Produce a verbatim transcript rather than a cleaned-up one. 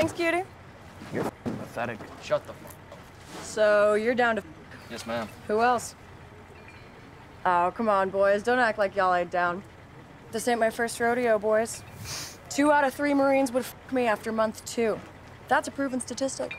Thanks, cutie. You're pathetic. Shut the fuck up. So you're down to... Yes, ma'am. Who else? Oh, come on, boys. Don't act like y'all ain't down. This ain't my first rodeo, boys. Two out of three Marines would f me after month two. That's a proven statistic.